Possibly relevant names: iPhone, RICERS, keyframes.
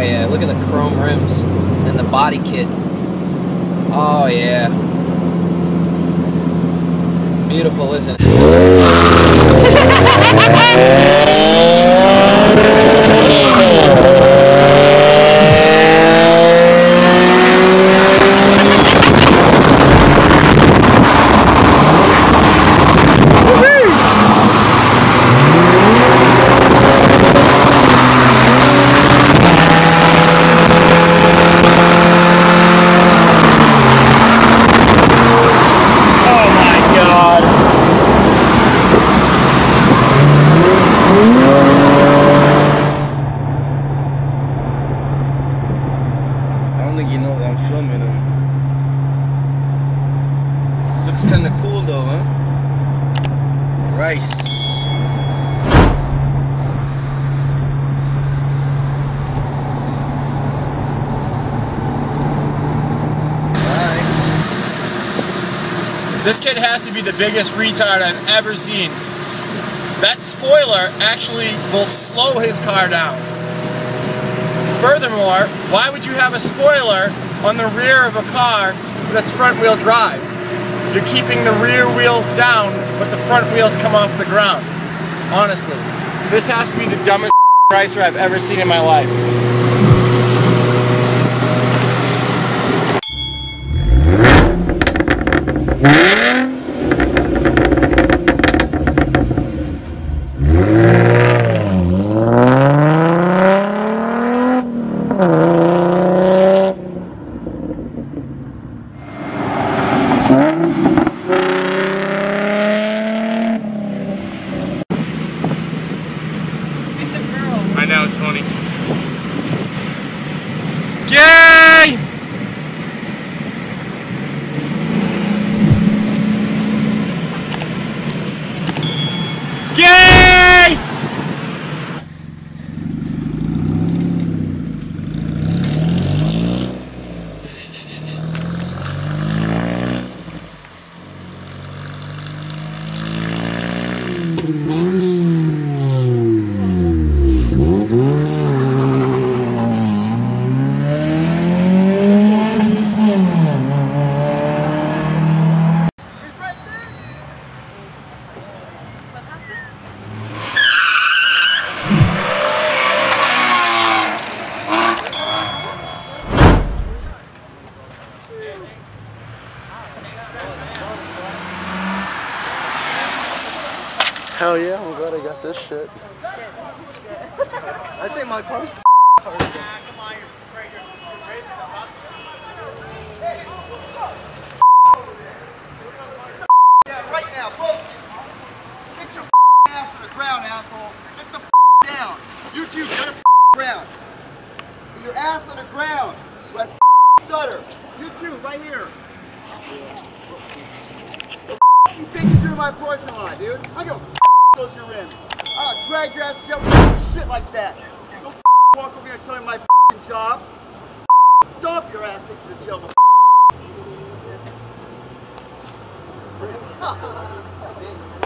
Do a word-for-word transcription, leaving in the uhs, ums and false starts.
Oh yeah, look at the chrome rims and the body kit. Oh yeah. Beautiful, isn't it? This kid has to be the biggest retard I've ever seen. That spoiler actually will slow his car down. Furthermore, why would you have a spoiler on the rear of a car that's front wheel drive? You're keeping the rear wheels down, but the front wheels come off the ground. Honestly, this has to be the dumbest ricer I've ever seen in my life. Hell yeah, I'm glad I got this shit. I say my car's yeah, right now, folks. Sit your ass to the ground, asshole. Sit the down. You two go to the ground. Get your ass to the ground. Right stutter. You two, right here. The you think you do my parking lot, dude? I go. Those your rims. I'll drag your ass to jail, shit like that. Go walk over here and tell me my job. Stomp your ass into the jail.